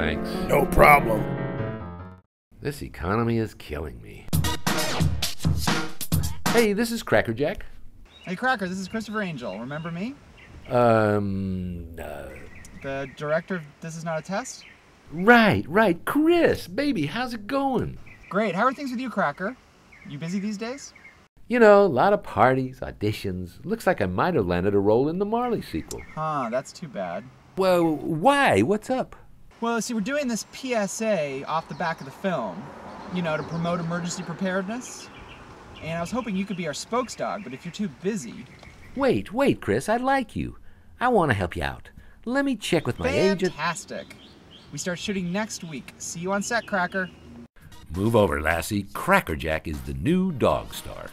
thanks. No problem. This economy is killing me. Hey, this is Cracker Jack. Hey, Cracker, this is Christopher Angel. Remember me? The director of This Is Not A Test? Right. Chris, baby, how's it going? Great. How are things with you, Cracker? You busy these days? You know, a lot of parties, auditions. Looks like I might have landed a role in the Marley sequel. Huh, that's too bad. Well, why? What's up? Well, see, we're doing this PSA off the back of the film, you know, to promote emergency preparedness. And I was hoping you could be our spokesdog, but if you're too busy... Wait, Chris, I like you. I want to help you out. Let me check with my agent. Fantastic. We start shooting next week. See you on set, Cracker. Move over, lassie. Cracker Jack is the new dog star.